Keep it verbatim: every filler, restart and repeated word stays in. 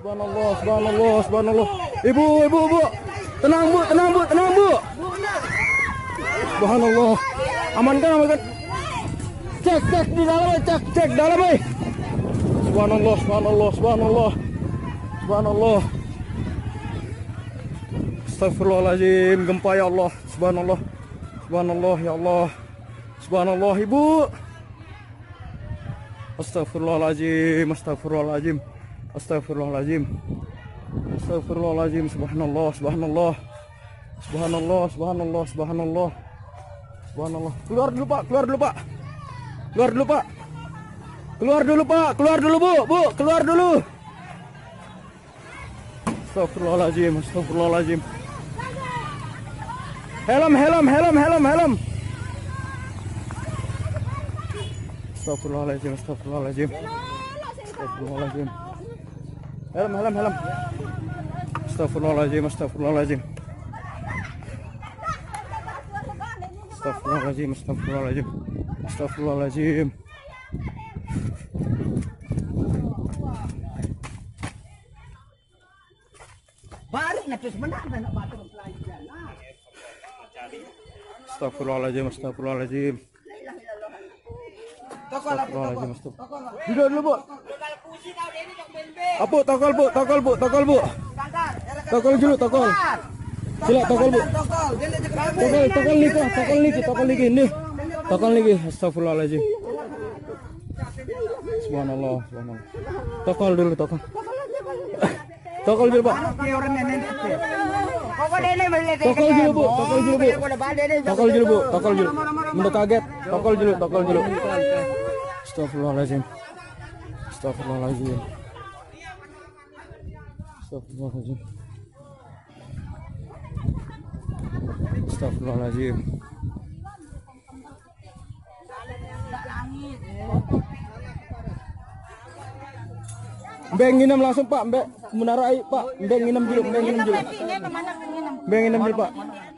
Subhanallah, subhanallah, subhanallah. Ibu, ibu, ibu. Tenang, Bu, tenang, Bu, tenang, Bu. Subhanallah. Amankan, amankan. Cek, cek di dalam, cek, cek dalam, eh. Subhanallah, subhanallah, subhanallah. Subhanallah. Astagfirullahaladzim, gempa ya Allah. Subhanallah. Subhanallah ya Allah. Subhanallah, Ibu. Astagfirullahaladzim, astagfirullahaladzim, astagfirullahaladzim, astagfirullahaladzim, subhanallah, subhanallah, subhanallah, subhanallah, subhanallah, subhanallah. Keluar dulu Pak, keluar dulu Pak, keluar dulu Pak, keluar dulu Pak, keluar dulu Bu, Bu, keluar dulu. Astagfirullahaladzim, astagfirullahaladzim. Helm, helm, helm, helm, helm. Astagfirullahaladzim, astagfirullahaladzim, astagfirullahaladzim. Helm, helm, helm. Astagfirullahaladzim, astagfirullahaladzim, astagfirullahaladzim, astagfirullahaladzim, astagfirullahaladzim. Baru nak terus menang nak batur pelajar lah. Astagfirullahaladzim, astagfirullahaladzim. Astagfirullahaladzim, astagfirullahaladzim. Duduk dulu Bu. Apa tokol Bu, tokol Bu, tokol Bu. Tokol dulu, tokol. Sila tokol Bu. Tokol, tokol lagi, tokol lagi, tokol lagi ini. Tokol lagi, astagfirullahaladzim. Subhanallah, subhanallah. Tokol dulu, tokol. Tokol dulu Pak. Tokol dulu Bu, tokol dulu Bu. Tokol dulu Bu, tokol dulu. Menurut kaget, tokol dulu, tokol dulu. Astagfirullahaladzim. Astagfirullahaladzim. Astagfirullahaladzim. Astagfirullahaladzim. Mbeng nginam langsung Pak, Mbeng menara air Pak. Mbeng nginam dulu, Mbeng nginam dulu. Mbeng nginam dulu Pak.